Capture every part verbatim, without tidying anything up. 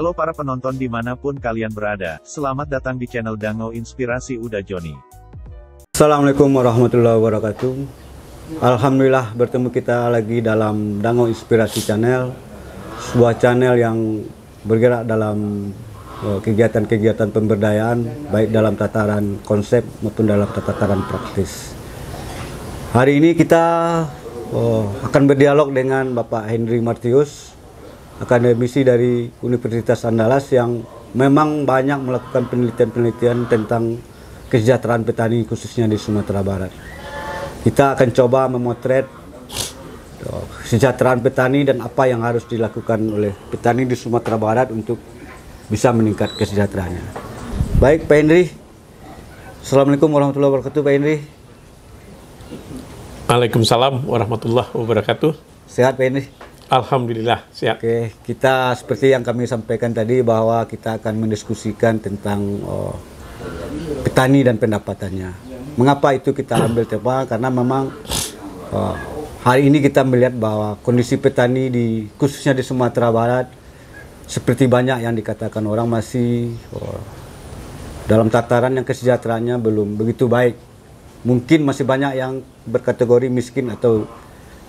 Halo para penonton dimanapun kalian berada, selamat datang di channel Dangau Inspirasi U D A Djoni. Assalamualaikum warahmatullahi wabarakatuh. Alhamdulillah bertemu kita lagi dalam Dangau Inspirasi Channel, sebuah channel yang bergerak dalam kegiatan-kegiatan pemberdayaan, baik dalam tataran konsep maupun dalam tataran praktis. Hari ini kita oh, akan berdialog dengan Bapak Endry Martius, akademisi dari Universitas Andalas yang memang banyak melakukan penelitian-penelitian tentang kesejahteraan petani khususnya di Sumatera Barat. Kita akan coba memotret kesejahteraan petani dan apa yang harus dilakukan oleh petani di Sumatera Barat untuk bisa meningkat kesejahteraannya. Baik Pak Endry, Assalamualaikum warahmatullahi wabarakatuh Pak Endry. Waalaikumsalam warahmatullahi wabarakatuh. Sehat Pak Endry? Alhamdulillah, siap. Oke, kita seperti yang kami sampaikan tadi bahwa kita akan mendiskusikan tentang oh, petani dan pendapatannya. Mengapa itu kita ambil tema? Karena memang oh, hari ini kita melihat bahwa kondisi petani di khususnya di Sumatera Barat seperti banyak yang dikatakan orang masih oh, dalam tataran yang kesejahteraannya belum begitu baik. Mungkin masih banyak yang berkategori miskin atau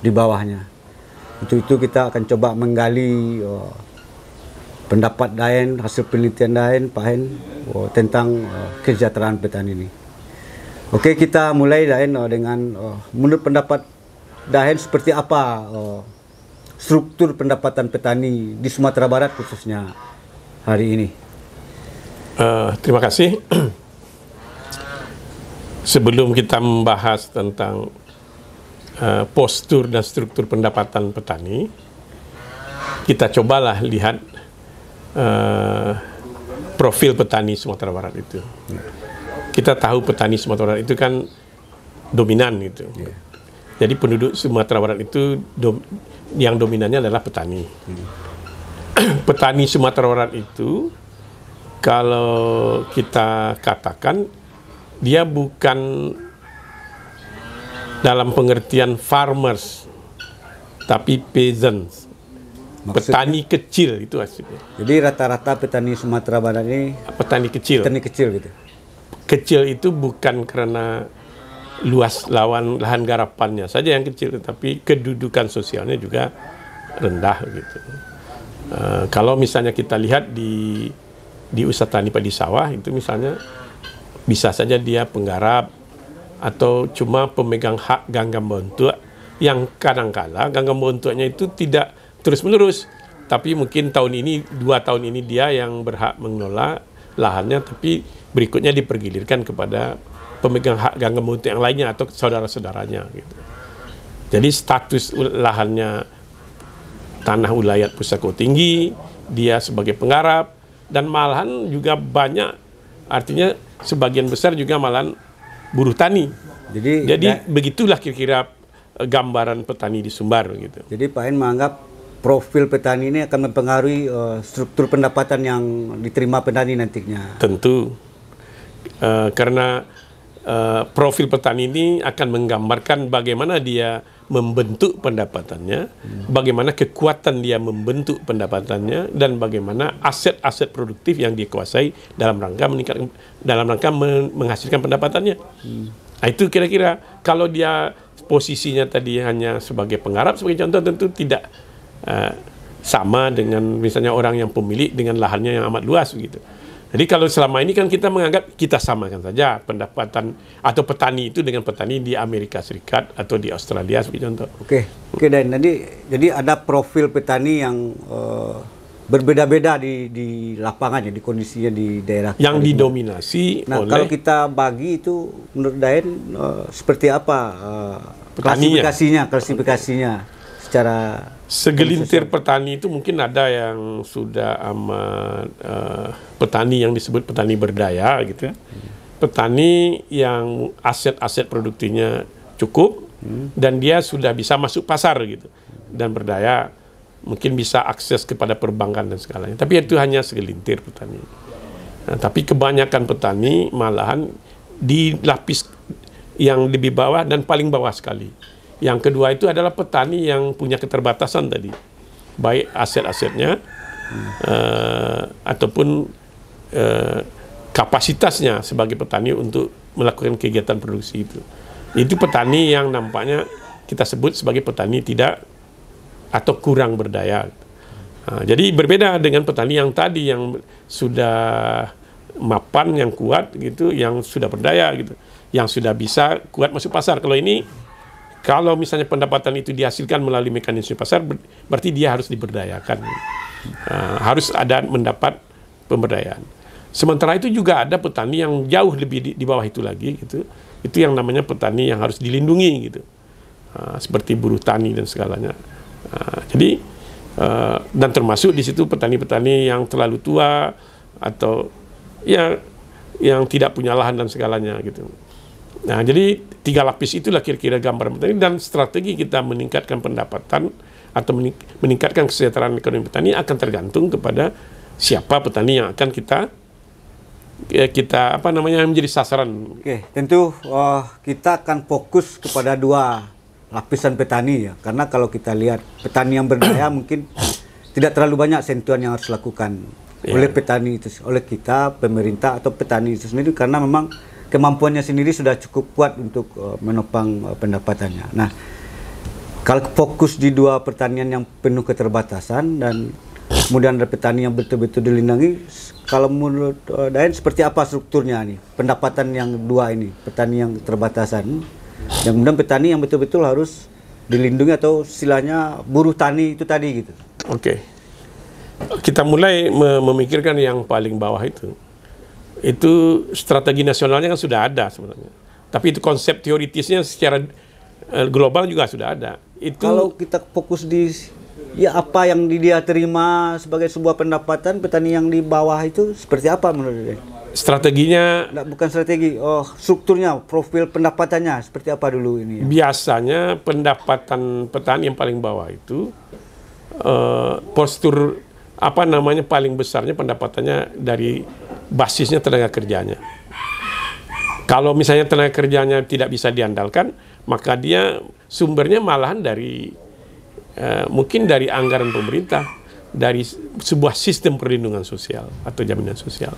di bawahnya. Untuk itu kita akan coba menggali oh, pendapat Daen, hasil penelitian Daen, Pak Hen, oh, tentang oh, kesejahteraan petani ini. Oke, kita mulai Daen oh, dengan oh, menurut pendapat Daen seperti apa oh, struktur pendapatan petani di Sumatera Barat khususnya hari ini. Uh, terima kasih. Sebelum kita membahas tentang Uh, postur dan struktur pendapatan petani, kita cobalah lihat uh, profil petani Sumatera Barat itu. Yeah. Kita tahu petani Sumatera Barat itu kan dominan gitu. Yeah. Jadi penduduk Sumatera Barat itu do yang dominannya adalah petani. Mm. Petani Sumatera Barat itu kalau kita katakan dia bukan dalam pengertian farmers, tapi peasants. Maksudnya, petani kecil itu hasilnya. Jadi rata-rata petani Sumatera Barat ini petani kecil. Petani kecil gitu. Kecil itu bukan karena luas lawan lahan garapannya saja yang kecil, tapi kedudukan sosialnya juga rendah gitu. Uh, kalau misalnya kita lihat di di usaha tani padi sawah itu misalnya bisa saja dia penggarap atau cuma pemegang hak ganggam bontua yang kadang-kala ganggam bontuanya itu tidak terus-menerus, tapi mungkin tahun ini, dua tahun ini dia yang berhak mengelola lahannya, tapi berikutnya dipergilirkan kepada pemegang hak ganggam bontua yang lainnya atau saudara-saudaranya gitu. Jadi status lahannya tanah ulayat pusako tinggi, dia sebagai penggarap, dan malahan juga banyak, artinya sebagian besar juga malahan buruh tani. Jadi, jadi da, begitulah kira-kira gambaran petani di Sumbar gitu. Jadi Pak En menganggap profil petani ini akan mempengaruhi uh, struktur pendapatan yang diterima petani nantinya. Tentu, uh, karena uh, profil petani ini akan menggambarkan bagaimana dia membentuk pendapatannya, hmm. bagaimana kekuatan dia membentuk pendapatannya, dan bagaimana aset-aset produktif yang dikuasai dalam rangka meningkat, dalam rangka menghasilkan pendapatannya. Hmm. Nah, itu kira-kira kalau dia posisinya tadi hanya sebagai penggarap, sebagai contoh, tentu tidak uh, sama dengan misalnya orang yang pemilik dengan lahannya yang amat luas gitu. Jadi kalau selama ini kan kita menganggap kita samakan saja pendapatan atau petani itu dengan petani di Amerika Serikat atau di Australia sebagai contoh. Oke, oke Dan. Jadi, jadi ada profil petani yang uh, berbeda-beda di, di lapangannya, di kondisinya di daerah. Yang didominasi nah, oleh. Nah, kalau kita bagi itu menurut Daen uh, seperti apa uh, klasifikasinya, klasifikasinya secara segelintir petani itu mungkin ada yang sudah amat uh, petani yang disebut petani berdaya gitu ya. Hmm. Petani yang aset-aset produktifnya cukup hmm. dan dia sudah bisa masuk pasar gitu. Dan berdaya mungkin bisa akses kepada perbankan dan segalanya. Tapi itu hanya segelintir petani. Nah, tapi kebanyakan petani malahan di lapis yang lebih bawah dan paling bawah sekali. Yang kedua itu adalah petani yang punya keterbatasan tadi, baik aset-asetnya uh, ataupun uh, kapasitasnya sebagai petani untuk melakukan kegiatan produksi itu. Itu petani yang nampaknya kita sebut sebagai petani tidak atau kurang berdaya. Nah, jadi berbeda dengan petani yang tadi yang sudah mapan, yang kuat gitu, yang sudah berdaya gitu, yang sudah bisa kuat masuk pasar. Kalau ini, kalau misalnya pendapatan itu dihasilkan melalui mekanisme pasar, ber berarti dia harus diberdayakan, uh, harus ada mendapat pemberdayaan. Sementara itu juga ada petani yang jauh lebih di, di bawah itu lagi gitu. Itu yang namanya petani yang harus dilindungi gitu, uh, seperti buruh tani dan segalanya. Uh, jadi uh, dan termasuk di situ petani-petani yang terlalu tua atau ya yang tidak punya lahan dan segalanya gitu. Nah, jadi tiga lapis itulah kira-kira gambaran petani, dan strategi kita meningkatkan pendapatan atau mening meningkatkan kesejahteraan ekonomi petani akan tergantung kepada siapa petani yang akan kita kita apa namanya menjadi sasaran. Oke, tentu uh, kita akan fokus kepada dua lapisan petani ya, karena kalau kita lihat petani yang berdaya mungkin tidak terlalu banyak sentuhan yang harus dilakukan yeah. oleh petani itu, oleh kita, pemerintah atau petani itu sendiri, karena memang kemampuannya sendiri sudah cukup kuat untuk uh, menopang uh, pendapatannya. Nah, kalau fokus di dua pertanian yang penuh keterbatasan dan kemudian ada petani yang betul-betul dilindungi, kalau menurut uh, Daen seperti apa strukturnya nih pendapatan yang dua ini, petani yang keterbatasan? Yang kemudian petani yang betul-betul harus dilindungi atau istilahnya buruh tani itu tadi gitu. Oke, okay. Kita mulai memikirkan yang paling bawah itu. Itu strategi nasionalnya kan sudah ada sebenarnya. Tapi itu konsep teoritisnya secara global juga sudah ada. Itu kalau kita fokus di ya apa yang dia terima sebagai sebuah pendapatan, petani yang di bawah itu seperti apa menurut Anda? Strateginya nggak, bukan strategi, oh, strukturnya, profil pendapatannya seperti apa dulu ini ya? Biasanya pendapatan petani yang paling bawah itu eh, postur apa namanya paling besarnya pendapatannya dari basisnya tenaga kerjanya. Kalau misalnya tenaga kerjanya tidak bisa diandalkan, maka dia sumbernya malahan dari eh, mungkin dari anggaran pemerintah, dari sebuah sistem perlindungan sosial atau jaminan sosial.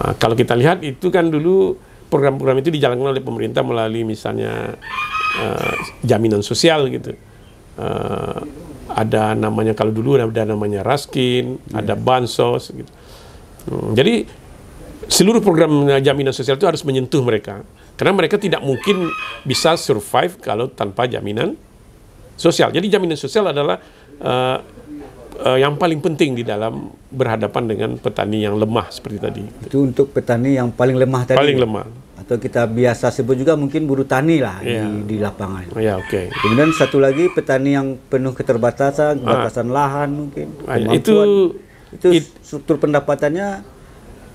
Nah, kalau kita lihat itu kan dulu program-program itu dijalankan oleh pemerintah melalui misalnya uh, jaminan sosial gitu. Uh, ada namanya kalau dulu ada namanya Raskin, yeah. ada Bansos gitu. Hmm, jadi seluruh program jaminan sosial itu harus menyentuh mereka. Karena mereka tidak mungkin bisa survive kalau tanpa jaminan sosial. Jadi jaminan sosial adalah uh, Uh, yang paling penting di dalam berhadapan dengan petani yang lemah seperti tadi. Itu untuk petani yang paling lemah tadi. Paling lemah. Atau kita biasa sebut juga mungkin buruh tani lah yeah. di, di lapangan. Ya yeah, oke. Okay. Kemudian satu lagi petani yang penuh keterbatasan, batasan ah. lahan mungkin. Ah, itu itu it, struktur pendapatannya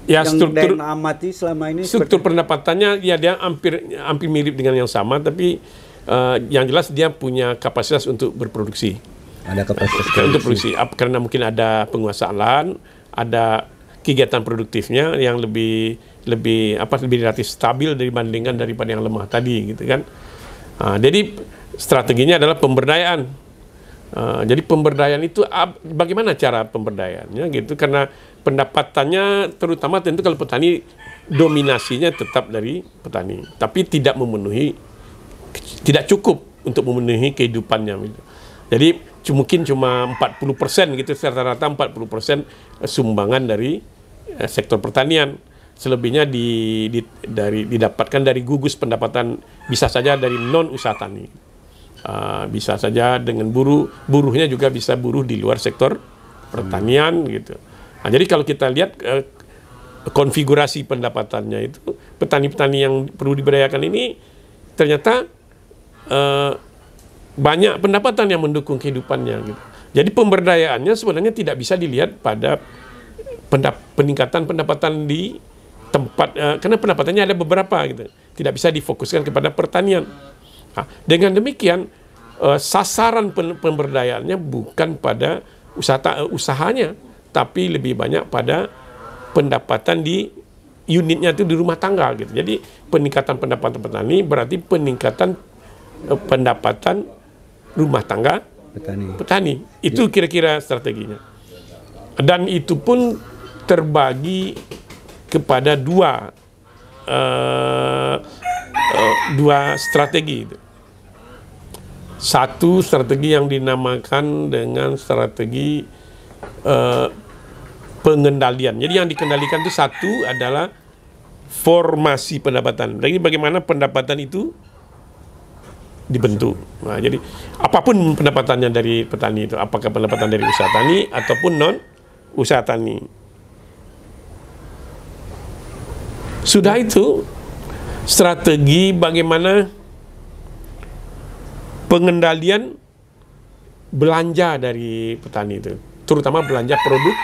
ya, yang struktur yang amati selama ini. Struktur seperti... pendapatannya ya dia hampir hampir mirip dengan yang sama, tapi uh, yang jelas dia punya kapasitas untuk berproduksi. Ada kapasitas untuk produksi, karena mungkin ada penguasaan lahan, ada kegiatan produktifnya yang lebih lebih apa lebih relatif stabil dibandingkan daripada yang lemah tadi gitu kan. Nah, jadi strateginya adalah pemberdayaan. Nah, jadi pemberdayaan itu bagaimana cara pemberdayaannya gitu, karena pendapatannya terutama tentu kalau petani dominasinya tetap dari petani, tapi tidak memenuhi tidak cukup untuk memenuhi kehidupannya gitu. Jadi mungkin cuma empat puluh persen gitu, rata-rata empat puluh persen sumbangan dari eh, sektor pertanian. Selebihnya di, di, dari, didapatkan dari gugus pendapatan, bisa saja dari non-usaha tani. Uh, bisa saja dengan buruh, buruhnya juga bisa buruh di luar sektor pertanian hmm. gitu. Nah, jadi kalau kita lihat eh, konfigurasi pendapatannya itu, petani-petani yang perlu diberdayakan ini ternyata eh, banyak pendapatan yang mendukung kehidupannya gitu. Jadi pemberdayaannya sebenarnya tidak bisa dilihat pada pendap peningkatan pendapatan di tempat uh, karena pendapatannya ada beberapa gitu. Tidak bisa difokuskan kepada pertanian. Nah, dengan demikian uh, sasaran pemberdayaannya bukan pada usaha uh, usahanya, tapi lebih banyak pada pendapatan di unitnya itu di rumah tangga gitu. Jadi peningkatan pendapatan petani berarti peningkatan uh, pendapatan rumah tangga petani, petani. Itu kira-kira strateginya. Dan itu pun terbagi kepada dua uh, uh, dua strategi. Satu strategi yang dinamakan dengan strategi uh, pengendalian. Jadi yang dikendalikan itu satu adalah formasi pendapatan. Jadi bagaimana pendapatan itu dibentuk. Nah, jadi apapun pendapatannya dari petani itu, apakah pendapatan dari usaha tani ataupun non usaha tani. Sudah itu strategi bagaimana pengendalian belanja dari petani itu, terutama belanja produk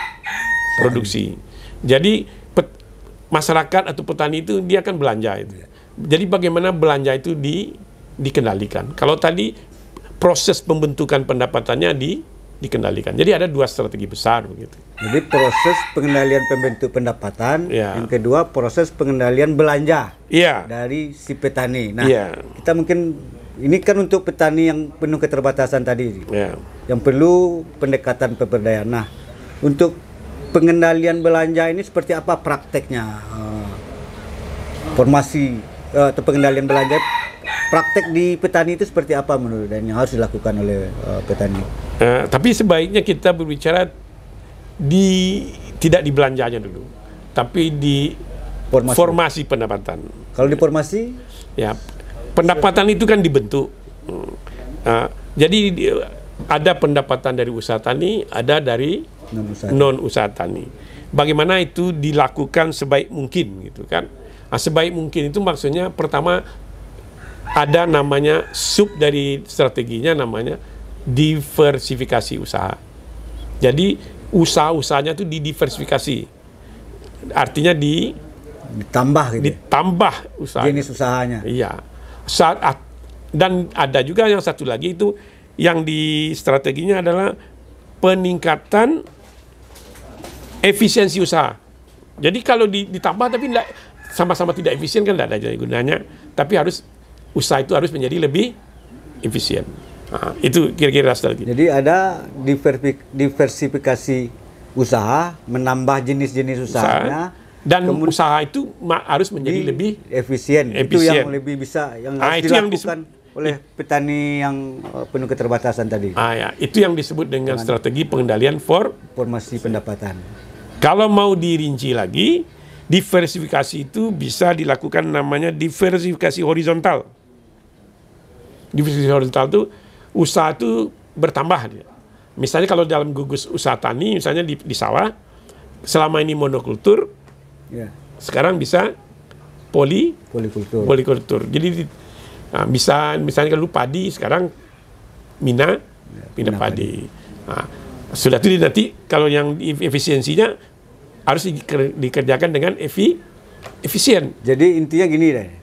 produksi. Jadi pet, masyarakat atau petani itu dia akan belanja itu. Jadi bagaimana belanja itu di dikendalikan. Kalau tadi proses pembentukan pendapatannya di dikendalikan. Jadi ada dua strategi besar begitu. Jadi proses pengendalian pembentuk pendapatan, ya. Yang kedua proses pengendalian belanja, ya. Dari si petani. Nah, ya. Kita mungkin ini kan untuk petani yang penuh keterbatasan tadi, ya. Yang perlu pendekatan pemberdayaan. Nah, untuk pengendalian belanja ini seperti apa prakteknya? Formasi atau pengendalian belanja? Praktek di petani itu seperti apa menurut dan yang harus dilakukan oleh uh, petani? Uh, tapi sebaiknya kita berbicara di tidak di belanjanya dulu, tapi di formasi, formasi pendapatan. Kalau di formasi, ya pendapatan itu kan dibentuk. Uh, jadi ada pendapatan dari usaha tani, ada dari non usaha tani. Bagaimana itu dilakukan sebaik mungkin, gitu kan? Nah, sebaik mungkin itu maksudnya pertama. Ada namanya sub dari strateginya namanya diversifikasi usaha. Jadi usaha-usahanya itu didiversifikasi. Artinya di ditambah gitu. Ditambah usaha. Jenis usahanya. Iya. Saat dan ada juga yang satu lagi itu yang di strateginya adalah peningkatan efisiensi usaha. Jadi kalau ditambah tapi sama-sama tidak efisien kan tidak ada gunanya, tapi harus usaha itu harus menjadi lebih efisien. Nah, itu kira-kira strategi. Jadi ada diversifikasi usaha, menambah jenis-jenis usahanya, usaha, dan kemudian, usaha itu harus menjadi lebih efisien. efisien. Itu yang lebih bisa yang nah, harus dilakukan yang oleh petani yang penuh keterbatasan tadi. Ah, ya. Itu yang disebut dengan, dengan strategi pengendalian for formasi pendapatan. Kalau mau dirinci lagi. Diversifikasi itu bisa dilakukan namanya diversifikasi horizontal. Diversifikasi horizontal itu usaha itu bertambah. Misalnya kalau dalam gugus usaha tani, misalnya di, di sawah, selama ini monokultur, ya. Sekarang bisa poli, polikultur. polikultur. Jadi nah, bisa misalnya kalau padi, sekarang mina, ya, mina padi. padi. Nah, sudah itu nanti kalau yang efisiensinya harus dikerjakan dengan evi, efisien. Jadi intinya gini deh,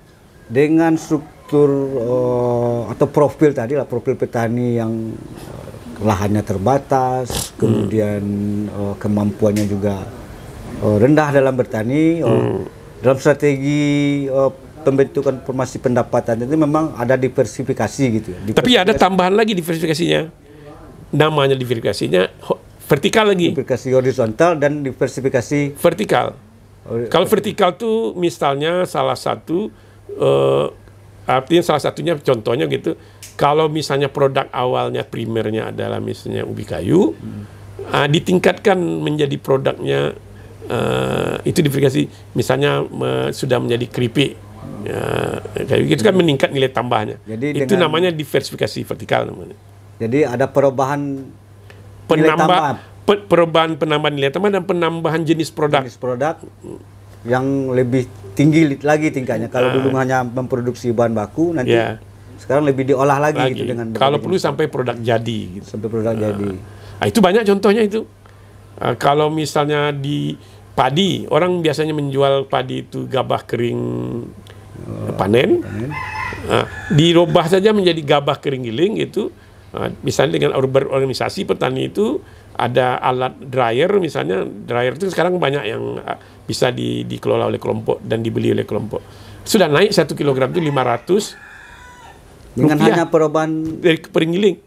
dengan struktur uh, atau profil tadi lah, profil petani yang uh, lahannya terbatas, kemudian hmm. uh, kemampuannya juga uh, rendah dalam bertani, hmm. uh, dalam strategi uh, pembentukan formasi pendapatan itu memang ada diversifikasi gitu. Diversifikasi. Tapi ada tambahan lagi diversifikasinya, namanya diversifikasinya. Vertikal lagi. Diversifikasi horizontal dan diversifikasi vertikal. Kalau vertikal tuh misalnya salah satu uh, artinya salah satunya contohnya gitu. Kalau misalnya produk awalnya primernya adalah misalnya ubi kayu, hmm. uh, ditingkatkan menjadi produknya uh, itu diversifikasi. Misalnya uh, sudah menjadi keripik, uh, kayak gitu kan meningkat nilai tambahnya. Jadi itu dengan, namanya diversifikasi vertikal namanya. Jadi ada perubahan. Penambahan, perubahan penambahan nilai tambah dan penambahan jenis produk. Jenis produk yang lebih tinggi lagi tingkatnya. Kalau dulu uh, hanya memproduksi bahan baku, nanti yeah. sekarang lebih diolah lagi, lagi. Gitu dengan. Kalau perlu sampai produk jadi. Gitu. Sampai produk uh, jadi. Nah, itu banyak contohnya itu. Uh, kalau misalnya di padi, orang biasanya menjual padi itu gabah kering uh, panen, panen. Uh, dirubah saja menjadi gabah kering giling itu. Nah, misalnya dengan berorganisasi petani itu ada alat dryer misalnya dryer itu sekarang banyak yang bisa di, dikelola oleh kelompok dan dibeli oleh kelompok sudah naik satu kilogram itu lima ratus dengan rupiah. Hanya perubahan dari kering giling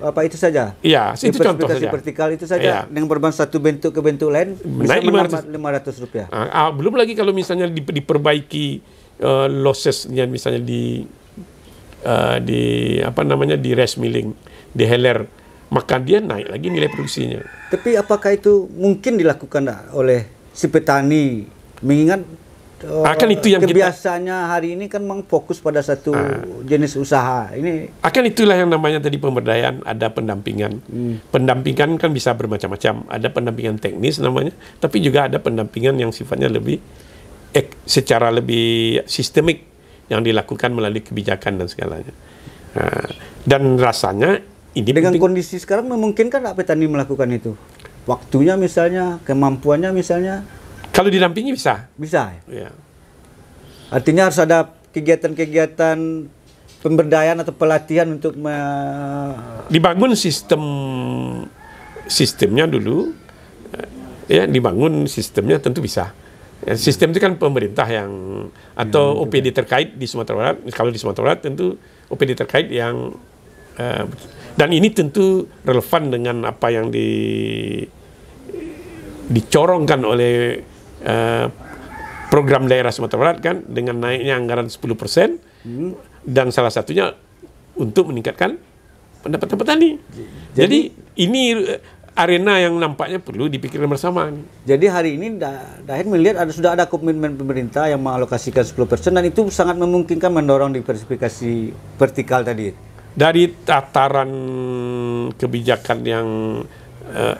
apa itu saja? Iya, itu contoh saja. Vertikal itu saja, ya. Yang berbahan satu bentuk ke bentuk lain bisa menambah lima ratus rupiah. Ah, ah, belum lagi kalau misalnya di, diperbaiki uh, losesnya, misalnya di uh, di apa namanya di rice milling, di heller, maka dia naik lagi nilai produksinya. Tapi apakah itu mungkin dilakukan oleh si petani, mengingat akan itu yang kebiasaannya kita, hari ini kan memang fokus pada satu uh, jenis usaha ini. Akan itulah yang namanya tadi pemberdayaan, ada pendampingan. Hmm. Pendampingan kan bisa bermacam-macam. Ada pendampingan teknis namanya, tapi juga ada pendampingan yang sifatnya lebih ek, secara lebih sistemik yang dilakukan melalui kebijakan dan segalanya. Uh, dan rasanya ini dengan penting. Kondisi sekarang memungkinkan nggak petani melakukan itu? Waktunya misalnya, kemampuannya misalnya. Kalau didampingi bisa? Bisa. Ya. Artinya harus ada kegiatan-kegiatan pemberdayaan atau pelatihan untuk me... dibangun sistem sistemnya dulu. Ya, dibangun sistemnya tentu bisa. Ya, sistem itu kan pemerintah yang atau ya, O P D terkait di Sumatera Barat. Kalau di Sumatera Barat tentu O P D terkait yang uh, dan ini tentu relevan dengan apa yang di dicorongkan oleh Uh, program daerah Sumatera Barat kan, dengan naiknya anggaran sepuluh persen, hmm. dan salah satunya untuk meningkatkan pendapatan petani. Jadi, jadi ini arena yang nampaknya perlu dipikirkan bersama. Jadi hari ini Dahen melihat ada, sudah ada komitmen pemerintah yang mengalokasikan sepuluh persen, dan itu sangat memungkinkan mendorong diversifikasi vertikal tadi. Dari tataran kebijakan yang uh,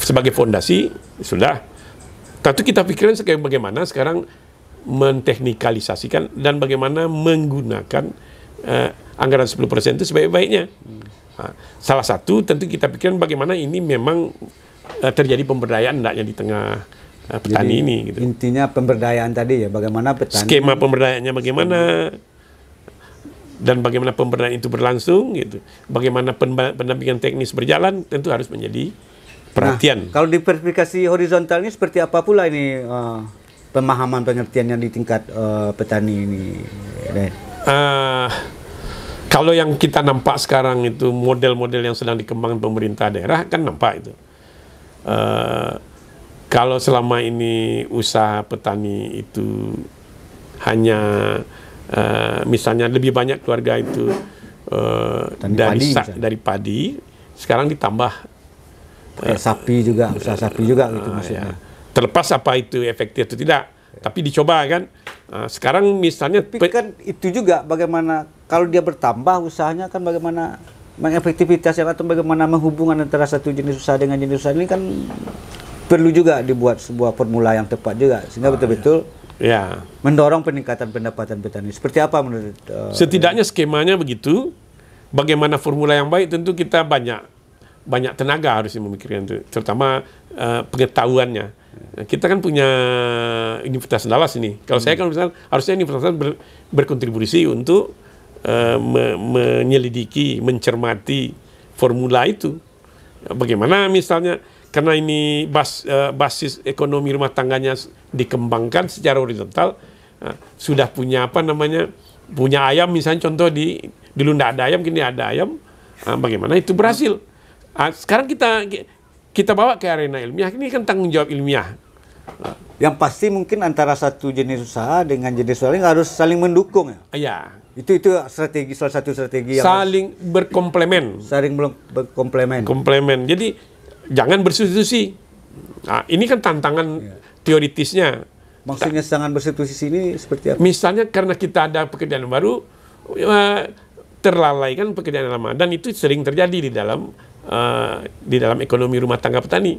sebagai fondasi sudah. Tentu kita pikirin bagaimana sekarang menteknikalisasikan dan bagaimana menggunakan uh, anggaran sepuluh persen itu sebaik-baiknya. Nah, salah satu tentu kita pikirin bagaimana ini memang uh, terjadi pemberdayaan enggaknya di tengah uh, petani. Jadi, ini. Gitu. Intinya pemberdayaan tadi ya, bagaimana petani. Skema pemberdayaannya bagaimana, dan bagaimana pemberdayaan itu berlangsung, gitu. Bagaimana pendampingan teknis berjalan tentu harus menjadi perhatian. Nah, kalau diversifikasi horizontal ini seperti apa pula ini uh, pemahaman pengertiannya di tingkat uh, petani ini? Uh, kalau yang kita nampak sekarang itu model-model yang sedang dikembangkan pemerintah daerah kan nampak itu. Uh, kalau selama ini usaha petani itu hanya uh, misalnya lebih banyak keluarga itu uh, dari padi, sa- dari padi, sekarang ditambah Eh, sapi juga, usaha sapi juga gitu maksudnya. Ya. Terlepas apa itu efektif atau tidak, ya. Tapi dicoba kan. Nah, sekarang misalnya, tapi kan itu juga bagaimana kalau dia bertambah usahanya kan, bagaimana mengefektivitas atau bagaimana menghubungan antara satu jenis usaha dengan jenis usaha ini kan perlu juga dibuat sebuah formula yang tepat juga sehingga betul-betul ah, ya. ya mendorong peningkatan pendapatan petani. Seperti apa menurut? Uh, Setidaknya ya. skemanya begitu. Bagaimana formula yang baik tentu kita banyak. Banyak tenaga harusnya memikirkan itu, terutama uh, pengetahuannya. Kita kan punya Universitas Andalas ini. Kalau hmm. saya kan misalnya, harusnya Universitas ber, berkontribusi untuk uh, me, menyelidiki, mencermati formula itu. Bagaimana misalnya, karena ini bas, uh, basis ekonomi rumah tangganya dikembangkan secara horizontal, uh, sudah punya apa namanya, punya ayam misalnya contoh di, dulu tidak ada ayam, kini ada ayam, uh, bagaimana itu berhasil. Nah, sekarang kita kita bawa ke arena ilmiah, ini kan tanggung jawab ilmiah. Yang pasti mungkin antara satu jenis usaha dengan jenis lain harus saling mendukung ya. Iya. Itu itu strategi, salah satu strategi yang saling berkomplemen. Saling berkomplemen. Komplemen. Jadi jangan bersubstitusi. Nah, ini kan tantangan ya. Teoritisnya. Maksudnya Ta- jangan bersubstitusi ini seperti apa? Misalnya karena kita ada pekerjaan baru, terlalaikan pekerjaan lama, dan itu sering terjadi di dalam Uh, di dalam ekonomi rumah tangga petani.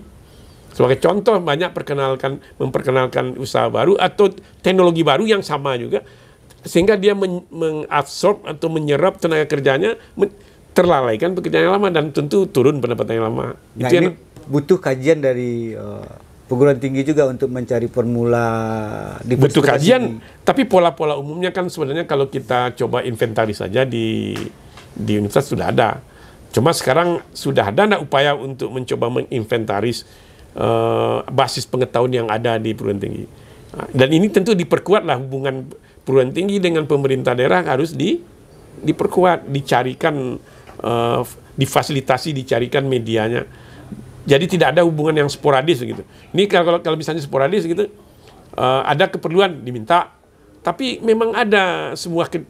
Sebagai contoh, banyak perkenalkan memperkenalkan usaha baru atau teknologi baru yang sama juga, sehingga dia men- mengabsorb atau menyerap tenaga kerjanya, men- terlalaikan pekerjaan yang lama, dan tentu turun pendapatan yang lama. Nah, itu ini yang butuh kajian dari uh, perguruan tinggi juga untuk mencari formula. Butuh kajian, tapi pola-pola umumnya kan sebenarnya kalau kita coba inventaris saja di di universitas sudah ada. Cuma sekarang sudah ada enggak upaya untuk mencoba menginventaris uh, basis pengetahuan yang ada di perguruan tinggi. Dan ini tentu diperkuatlah, hubungan perguruan tinggi dengan pemerintah daerah harus di, diperkuat, dicarikan uh, difasilitasi, dicarikan medianya. Jadi tidak ada hubungan yang sporadis gitu. Ini kalau kalau misalnya sporadis gitu, uh, ada keperluan diminta, tapi memang ada sebuah ke,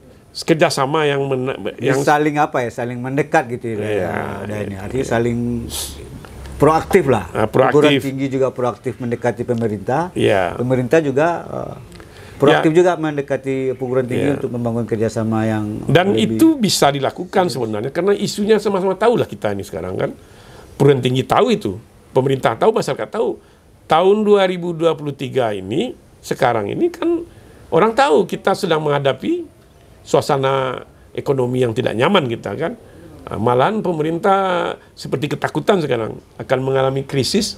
kerjasama yang mena, yang saling apa ya, saling mendekat gitu ya. Iya, iya, ini. Artinya iya. saling proaktif lah. Uh, proaktif. Perguruan tinggi juga proaktif mendekati pemerintah. Yeah. Pemerintah juga uh, proaktif yeah. juga mendekati perguruan tinggi yeah. untuk membangun kerjasama yang. Dan lebih... itu bisa dilakukan sebenarnya karena isunya sama-sama tahu lah kita ini sekarang kan. Perguruan tinggi tahu itu, pemerintah tahu, masyarakat tahu. Tahun dua ribu dua puluh tiga ini sekarang ini kan orang tahu kita sedang menghadapi suasana ekonomi yang tidak nyaman kita kan. Malahan pemerintah seperti ketakutan sekarang akan mengalami krisis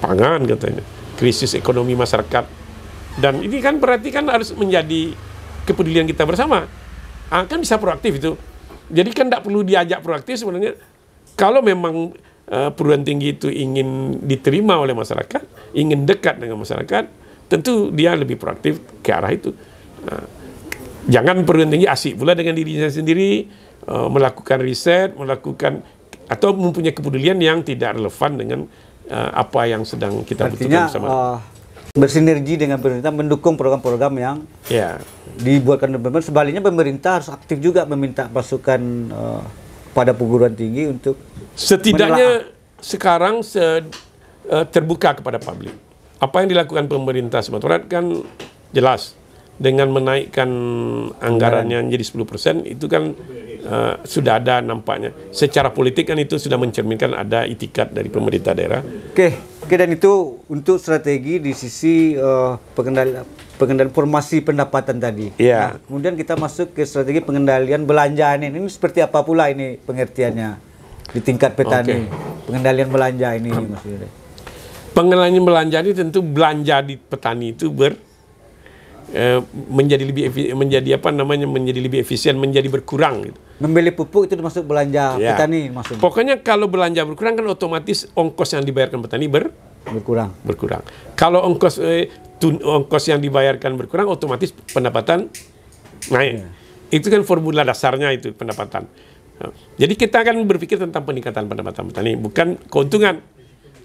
pangan katanya, krisis ekonomi masyarakat. Dan ini kan berarti kan harus menjadi kepedulian kita bersama. Ah, kan bisa proaktif itu. Jadi kan tidak perlu diajak proaktif sebenarnya. Kalau memang uh, perguruan tinggi itu ingin diterima oleh masyarakat, ingin dekat dengan masyarakat, tentu dia lebih proaktif ke arah itu. Nah, jangan perguruan tinggi asik pula dengan dirinya sendiri, melakukan riset, melakukan atau mempunyai kepedulian yang tidak relevan dengan uh, apa yang sedang kita Artinya, butuhkan bersama. Uh, bersinergi dengan pemerintah, mendukung program-program yang yeah. dibuatkan oleh pemerintah. Sebaliknya pemerintah harus aktif juga meminta masukan uh, pada perguruan tinggi untuk setidaknya menelaah. sekarang se, uh, terbuka kepada publik. Apa yang dilakukan pemerintah Sumatera Barat kan jelas. Dengan menaikkan anggarannya menjadi sepuluh persen itu kan uh, sudah ada nampaknya. Secara politik kan itu sudah mencerminkan ada itikat dari pemerintah daerah. Oke, oke, dan itu untuk strategi di sisi uh, pengendali, pengendali formasi pendapatan tadi. Yeah. Nah, kemudian kita masuk ke strategi pengendalian belanjaan ini. Ini seperti apa pula ini pengertiannya di tingkat petani? Okay. Pengendalian belanja ini. Mas Yuri. Pengendalian belanja ini tentu belanja di petani itu ber menjadi lebih menjadi apa namanya menjadi lebih efisien, menjadi berkurang gitu. Membeli pupuk itu termasuk belanja ya. petani maksudnya. Pokoknya kalau belanja berkurang kan otomatis ongkos yang dibayarkan petani ber berkurang. Berkurang. Kalau ongkos eh, tun, ongkos yang dibayarkan berkurang otomatis pendapatan naik. Ya. Itu kan formula dasarnya itu pendapatan. Nah, jadi kita akan berpikir tentang peningkatan pendapatan petani bukan keuntungan.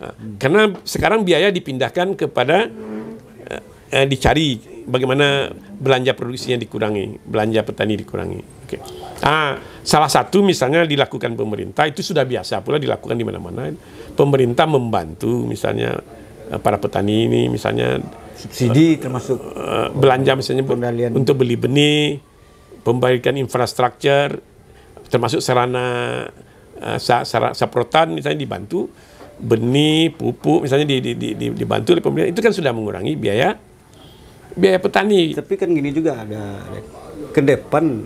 Nah, hmm. Karena sekarang biaya dipindahkan kepada eh, eh, dicari bagaimana belanja produksinya dikurangi, belanja petani dikurangi. Oke. Ah, salah satu misalnya dilakukan pemerintah itu sudah biasa pula dilakukan di mana-mana. Pemerintah membantu misalnya para petani ini misalnya subsidi uh, termasuk uh, belanja misalnya pengendalian untuk beli benih, pembaikan infrastruktur termasuk sarana uh, saprotan misalnya dibantu, benih, pupuk misalnya di, di, di, di, dibantu oleh pemerintah. Itu kan sudah mengurangi biaya biaya petani. Tapi kan gini juga ada ke depan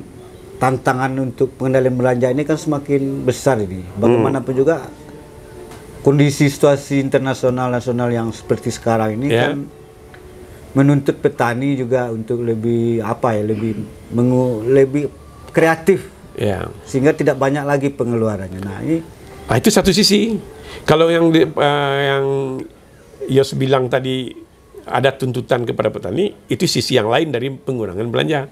tantangan untuk pengendalian belanja ini kan semakin besar ini. Bagaimanapun hmm. juga kondisi situasi internasional nasional yang seperti sekarang ini yeah. kan menuntut petani juga untuk lebih apa ya lebih mengu, lebih kreatif. Yeah. Sehingga tidak banyak lagi pengeluarannya. Nah, ini nah, itu satu sisi. Kalau yang di, uh, yang Yos bilang tadi ada tuntutan kepada petani, itu sisi yang lain dari pengurangan belanja,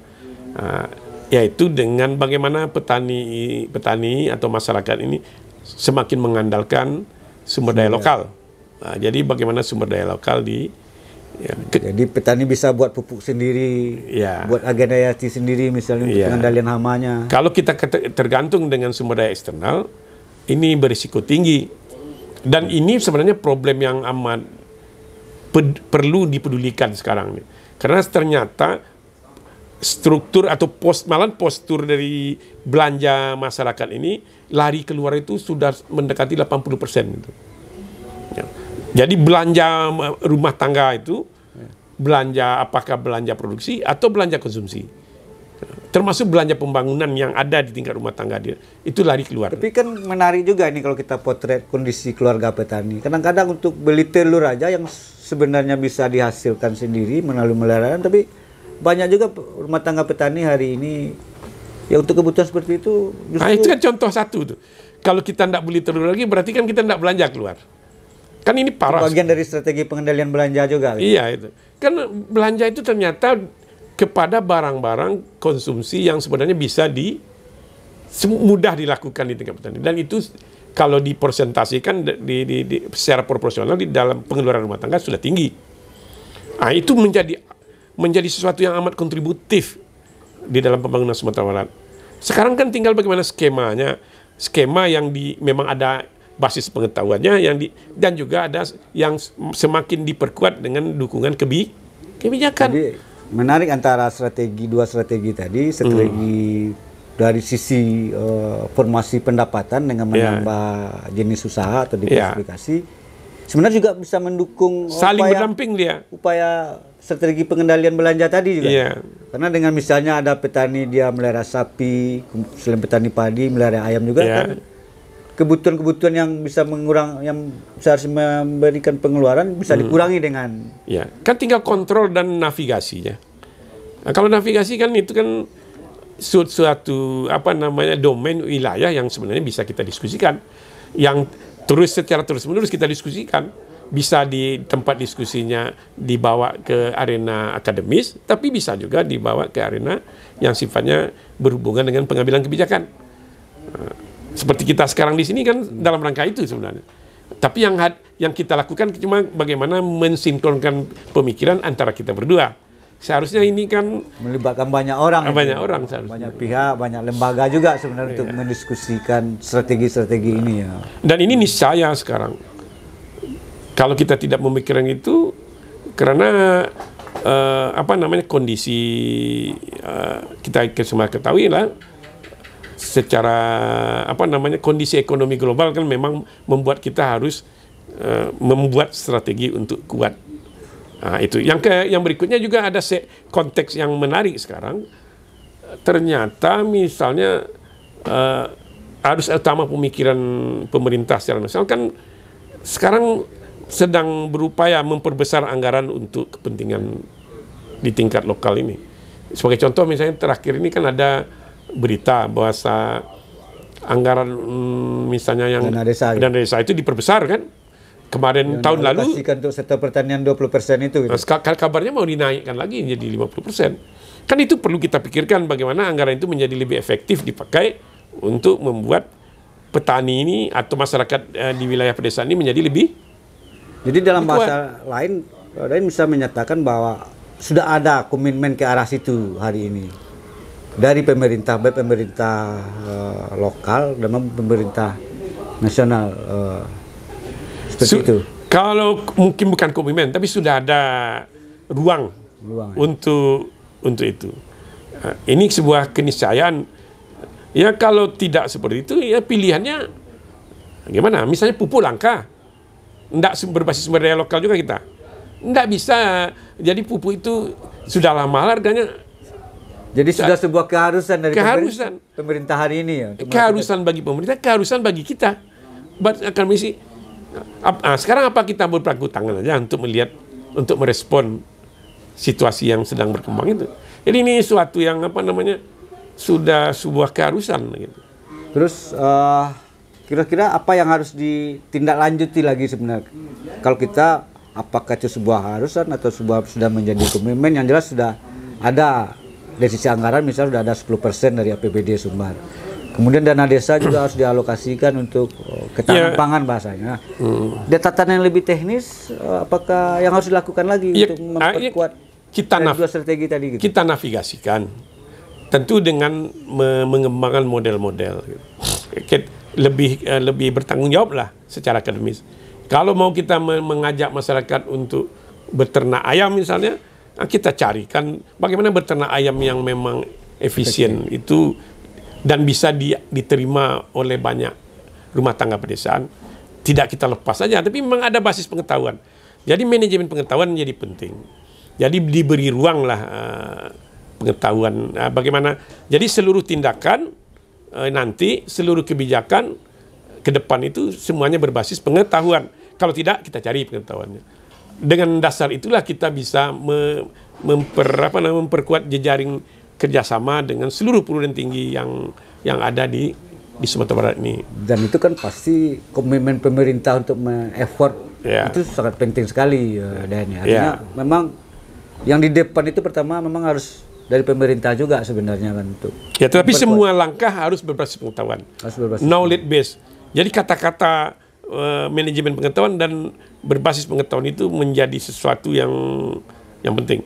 uh, yaitu dengan bagaimana petani petani atau masyarakat ini semakin mengandalkan sumber daya lokal. Uh, jadi bagaimana sumber daya lokal di ya, jadi petani bisa buat pupuk sendiri, ya. buat agenayati sendiri misalnya untuk ya. pengendalian hamanya. Kalau kita tergantung dengan sumber daya eksternal, ini berisiko tinggi. Dan ini sebenarnya problem yang amat perlu dipedulikan sekarang nih, karena ternyata struktur atau post malah postur dari belanja masyarakat ini lari keluar itu sudah mendekati delapan puluh persen gitu. Ya. Jadi belanja rumah tangga itu belanja apakah belanja produksi atau belanja konsumsi, termasuk belanja pembangunan yang ada di tingkat rumah tangga dia itu lari keluar. Tapi kan menarik juga ini kalau kita potret kondisi keluarga petani. Kadang-kadang untuk beli telur aja yang sebenarnya bisa dihasilkan sendiri melalui nelayan, tapi banyak juga rumah tangga petani hari ini ya untuk kebutuhan seperti itu. Nah, itu kan contoh satu tuh. Kalau kita tidak beli telur lagi, berarti kan kita tidak belanja keluar. Kan ini parah. Bagian dari strategi pengendalian belanja juga. Gitu? Iya itu. Kan belanja itu ternyata kepada barang-barang konsumsi yang sebenarnya bisa di mudah dilakukan di tingkat petani. Dan itu kalau dipersentasikan di, di, di, secara proporsional di dalam pengeluaran rumah tangga sudah tinggi. Nah, itu menjadi menjadi sesuatu yang amat kontributif di dalam pembangunan Sumatera Barat. Sekarang kan tinggal bagaimana skemanya, skema yang di memang ada basis pengetahuannya yang di, dan juga ada yang semakin diperkuat dengan dukungan kebi, kebijakan. Jadi menarik antara strategi dua strategi tadi, strategi hmm. dari sisi uh, formasi pendapatan dengan menambah yeah. jenis usaha atau diversifikasi, yeah. sebenarnya juga bisa mendukung saling upaya, berdamping dia. Upaya strategi pengendalian belanja tadi juga, yeah. karena dengan misalnya ada petani dia melihara sapi, selain petani padi melihara ayam juga, yeah. kan kebutuhan-kebutuhan yang bisa mengurang, yang bisa memberikan pengeluaran bisa hmm. dikurangi dengan, ya yeah. kan tinggal kontrol dan navigasinya. Nah, kalau navigasi kan itu kan suatu apa namanya domain wilayah yang sebenarnya bisa kita diskusikan, yang terus secara terus menerus kita diskusikan, bisa di tempat diskusinya dibawa ke arena akademis, tapi bisa juga dibawa ke arena yang sifatnya berhubungan dengan pengambilan kebijakan seperti kita sekarang di sini kan dalam rangka itu sebenarnya. Tapi yang yang kita lakukan cuma bagaimana mensinkronkan pemikiran antara kita berdua. Seharusnya ini kan melibatkan banyak orang, banyak itu. orang, seharusnya. banyak pihak, banyak lembaga juga sebenarnya iya. untuk mendiskusikan strategi-strategi nah. ini ya. Dan ini niscaya sekarang. Kalau kita tidak memikirkan itu, karena eh, apa namanya kondisi eh, kita semua ketahui lah, secara apa namanya kondisi ekonomi global kan memang membuat kita harus eh, membuat strategi untuk kuat. Nah, itu yang ke yang berikutnya juga ada konteks yang menarik sekarang. Ternyata misalnya eh, arus utama pemikiran pemerintah secara nasional kan sekarang sedang berupaya memperbesar anggaran untuk kepentingan di tingkat lokal ini. Sebagai contoh misalnya terakhir ini kan ada berita bahwa anggaran hmm, misalnya yang dana desa, dana desa itu diperbesar kan. Kemarin tahun lalu untuk sektor pertanian dua puluh persen itu gitu. Kabarnya mau dinaikkan lagi jadi lima puluh persen. Kan itu perlu kita pikirkan bagaimana anggaran itu menjadi lebih efektif dipakai untuk membuat petani ini atau masyarakat eh, di wilayah pedesaan ini menjadi lebih. Jadi dalam bahasa lain, lain bisa menyatakan bahwa sudah ada komitmen ke arah situ hari ini. Dari pemerintah, baik pemerintah eh, lokal dan pemerintah nasional eh, Su, kalau mungkin bukan komitmen, tapi sudah ada ruang, ruang ya. untuk untuk itu. Nah, ini sebuah keniscayaan. Ya kalau tidak seperti itu, ya pilihannya gimana? Misalnya pupuk langka, tidak berbasis sumber daya lokal juga kita, tidak bisa. Jadi pupuk itu sudah lama harganya. Jadi sudah sebuah keharusan dari keharusan. Pemerintah, pemerintah hari ini ya. Keharusan bagi pemerintah, keharusan bagi kita. Akan misi. Nah, sekarang apa kita berpangku tangan aja untuk melihat, untuk merespon situasi yang sedang berkembang itu. Jadi ini suatu yang apa namanya sudah sebuah keharusan gitu. Terus kira-kira uh, apa yang harus ditindaklanjuti lagi sebenarnya? Kalau kita apakah itu sebuah harusan atau sebuah sudah menjadi komitmen yang jelas sudah ada dari sisi anggaran misalnya sudah ada sepuluh persen dari A P B D Sumbar. Kemudian dana desa juga harus dialokasikan untuk ketahanan yeah. pangan bahasanya. Hmm. Ada tatanan yang lebih teknis, apakah yang harus dilakukan lagi ya, untuk memperkuat kita dua strategi tadi? Gitu? Kita navigasikan, tentu dengan me mengembangkan model-model gitu. lebih lebih bertanggung jawab lah secara akademis. Kalau mau kita mengajak masyarakat untuk beternak ayam misalnya, kita carikan bagaimana beternak ayam yang memang efisien okay. itu. Dan bisa di, diterima oleh banyak rumah tangga pedesaan. Tidak kita lepas saja, tapi memang ada basis pengetahuan. Jadi manajemen pengetahuan jadi penting. Jadi diberi ruang lah uh, pengetahuan uh, bagaimana. Jadi seluruh tindakan uh, nanti, seluruh kebijakan ke depan itu semuanya berbasis pengetahuan. Kalau tidak, kita cari pengetahuannya. Dengan dasar itulah kita bisa me, memper, apa, memperkuat jejaring kerjasama dengan seluruh perguruan tinggi yang yang ada di di Sumatera Barat ini. Dan itu kan pasti komitmen pemerintah untuk meng-effort yeah. itu sangat penting sekali, uh, dan yeah. memang yang di depan itu pertama memang harus dari pemerintah juga sebenarnya kan untuk. Ya, tetapi berkuat. Semua langkah harus berbasis pengetahuan. Harus berbasis knowledge based. Jadi kata-kata uh, manajemen pengetahuan dan berbasis pengetahuan itu menjadi sesuatu yang yang penting.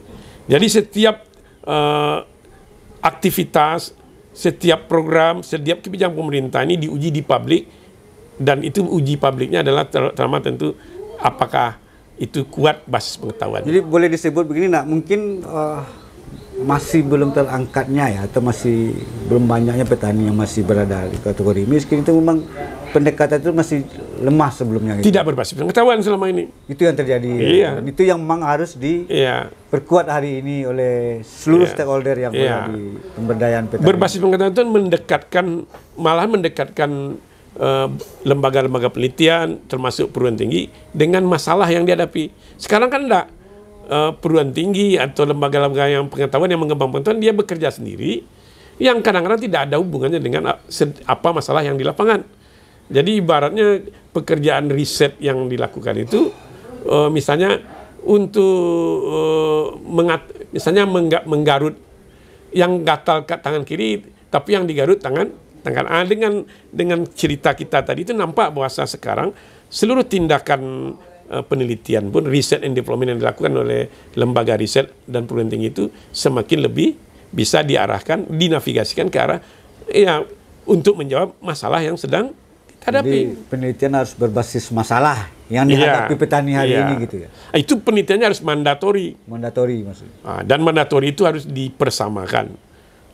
Jadi setiap uh, aktivitas, setiap program, setiap kebijakan pemerintah ini diuji di publik, dan itu uji publiknya adalah terutama tentu apakah itu kuat basis pengetahuan. Jadi boleh disebut begini, nak, mungkin uh, masih belum terangkatnya ya, atau masih belum banyaknya petani yang masih berada di kategori miskin, itu memang pendekatan itu masih lemah sebelumnya. Gitu. Tidak berbasis pengetahuan selama ini. Itu yang terjadi. Iya. Itu yang memang harus diperkuat iya. hari ini oleh seluruh iya. stakeholder yang iya. berada di pemberdayaan petani. Berbasis pengetahuan itu mendekatkan, malah mendekatkan lembaga-lembaga penelitian termasuk perguruan tinggi dengan masalah yang dihadapi. Sekarang kan enggak, uh, perguruan tinggi atau lembaga-lembaga yang pengetahuan yang mengembangkan pengetahuan dia bekerja sendiri, yang kadang-kadang tidak ada hubungannya dengan apa masalah yang di lapangan. Jadi ibaratnya pekerjaan riset yang dilakukan itu uh, misalnya untuk uh, mengat, misalnya mengga, menggarut yang gatal ke tangan kiri tapi yang digarut tangan Ah, dengan dengan cerita kita tadi itu nampak bahwa sekarang seluruh tindakan uh, penelitian pun riset and development yang dilakukan oleh lembaga riset dan perguruan tinggi itu semakin lebih bisa diarahkan, dinavigasikan ke arah ya untuk menjawab masalah yang sedang kita hadapi. Jadi penelitian harus berbasis masalah yang dihadapi ya, petani hari ya. ini gitu ya. Itu penelitiannya harus mandatori. Mandatori maksudnya. Ah, dan mandatori itu harus dipersamakan,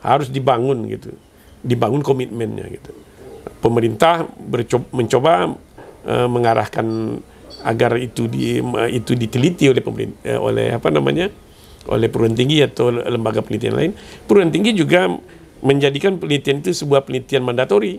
harus dibangun gitu. Dibangun komitmennya gitu. Pemerintah bercoba, mencoba uh, mengarahkan agar itu di uh, itu diteliti oleh pemerintah uh, oleh apa namanya oleh perguruan tinggi atau lembaga penelitian lain. Perguruan tinggi juga menjadikan penelitian itu sebuah penelitian mandatori,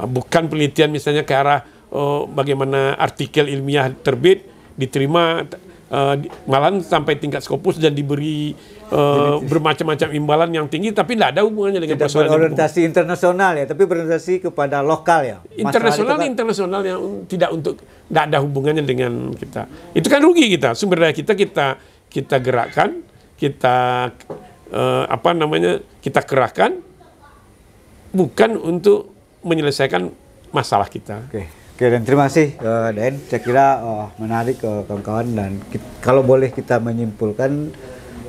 uh, bukan penelitian misalnya ke arah uh, bagaimana artikel ilmiah terbit diterima. Uh, malahan sampai tingkat Skopus dan diberi uh, bermacam-macam imbalan yang tinggi, tapi tidak ada hubungannya dengan persoalan orientasi internasional ya, tapi berorientasi kepada lokal ya. Internasional, internasional yang tidak untuk tidak ada hubungannya dengan kita. Itu kan rugi kita, sumber daya kita kita kita gerakkan, kita uh, apa namanya kita kerahkan, bukan untuk menyelesaikan masalah kita. Okay. Oke, dan terima kasih uh, Den, saya kira uh, menarik uh, kawan-kawan, dan kita, kalau boleh kita menyimpulkan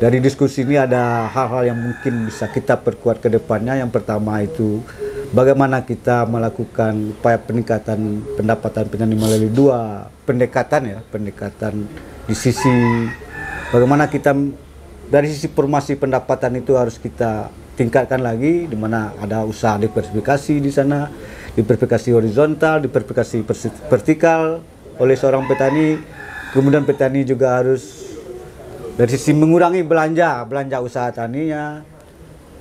dari diskusi ini ada hal-hal yang mungkin bisa kita perkuat ke depannya. Yang pertama itu bagaimana kita melakukan upaya peningkatan pendapatan petani melalui dua pendekatan ya, pendekatan di sisi bagaimana kita dari sisi formasi pendapatan itu harus kita tingkatkan lagi, di mana ada usaha diversifikasi di sana, diversifikasi horizontal, diversifikasi vertikal oleh seorang petani. Kemudian petani juga harus dari sisi mengurangi belanja, belanja usaha taninya.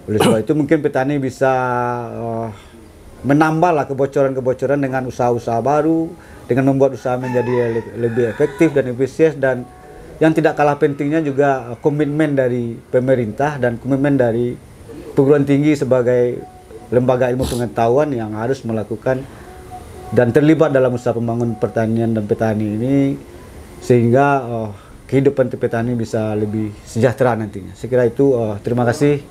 Oleh sebab itu mungkin petani bisa uh, menambahlah kebocoran-kebocoran dengan usaha-usaha baru, dengan membuat usaha menjadi le lebih efektif dan efisien, dan yang tidak kalah pentingnya juga komitmen dari pemerintah dan komitmen dari perguruan tinggi sebagai lembaga ilmu pengetahuan yang harus melakukan dan terlibat dalam usaha pembangun pertanian dan petani ini, sehingga oh, kehidupan petani bisa lebih sejahtera nantinya. Saya kira itu, oh, terima kasih.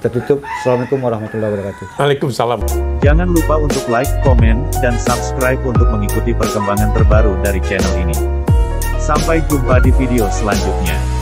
Kita tutup. Assalamualaikum warahmatullahi wabarakatuh. Waalaikumsalam. Jangan lupa untuk like, komen, dan subscribe untuk mengikuti perkembangan terbaru dari channel ini. Sampai jumpa di video selanjutnya.